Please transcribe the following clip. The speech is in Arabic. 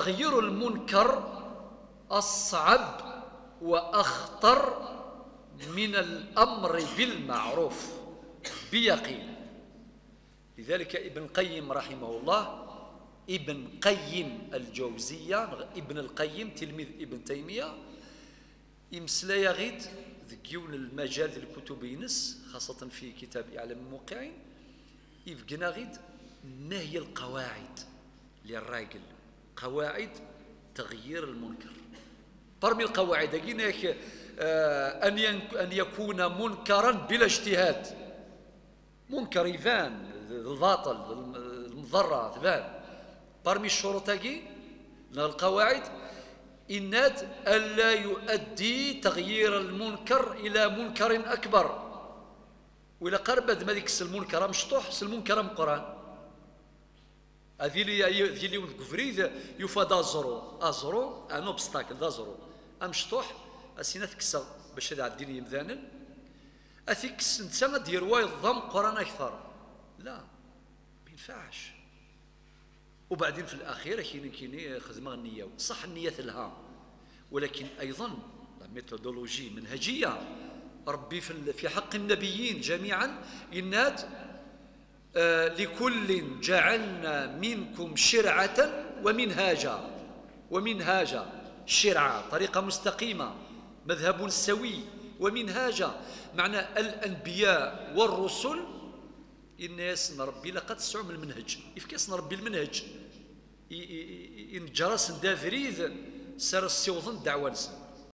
تغيير المنكر أصعب وأخطر من الأمر بالمعروف بيقين. لذلك ابن قيم رحمه الله، ابن قيم الجوزية، ابن القيم تلميذ ابن تيمية، يمسلايا غيد ذكيون المجال ديال الكتب ينس، خاصة في كتاب إعلام الموقعين، يفقنا غيد ما هي القواعد للراجل، قواعد تغيير المنكر. برمي القواعد كيناك أن يكون منكرا بلا اجتهاد، منكر يبان الباطل المضرة تبان. برمي الشروط كي القواعد إنات ألا يؤدي تغيير المنكر إلى منكر أكبر، وإلى قربت ما ديكس المنكر مشطوح المنكر مقران. هذه اللي كفريد يفاد أزرو أن أوبستاكل أزرو أمشطوح أسينا تكسر باش يعدي لي مذانا أثيكس أنت غدير واي الضم قران أكثر، لا ما ينفعش. وبعدين في الأخير كاين خدمة النية، صح النية لها، ولكن أيضا ميثودولوجي منهجية ربي في حق النبيين جميعا إنات لكل جعلنا منكم شرعة ومنهاجا، شرعة طريقة مستقيمة مذهب سوي، ومنهاجا معنى الأنبياء والرسل الناس نربي لقد سعوم المنهج يفكاس نربي المنهج إن جرس دافريد سر السوضن دعوانسن.